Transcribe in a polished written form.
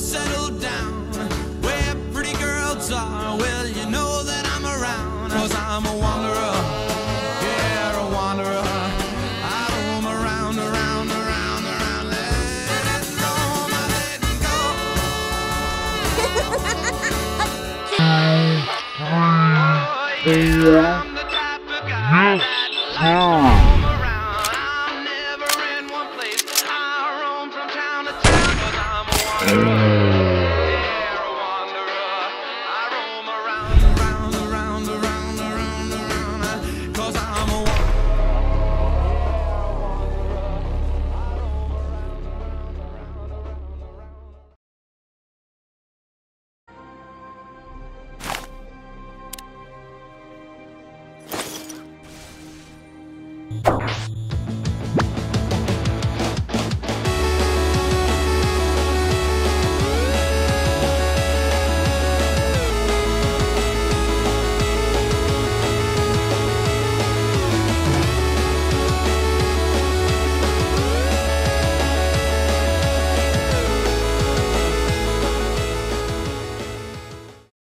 settled down where pretty girls are. Well, you know that I'm around, 'cause I'm a wanderer. Yeah, a wanderer. I roam around, around, around, around. Let go, my letting go. Oh, yeah, I'm the type of guy that likes to roam. Yeah, a wanderer. I roam around, around, around, around, around, 'cause I'm a wanderer.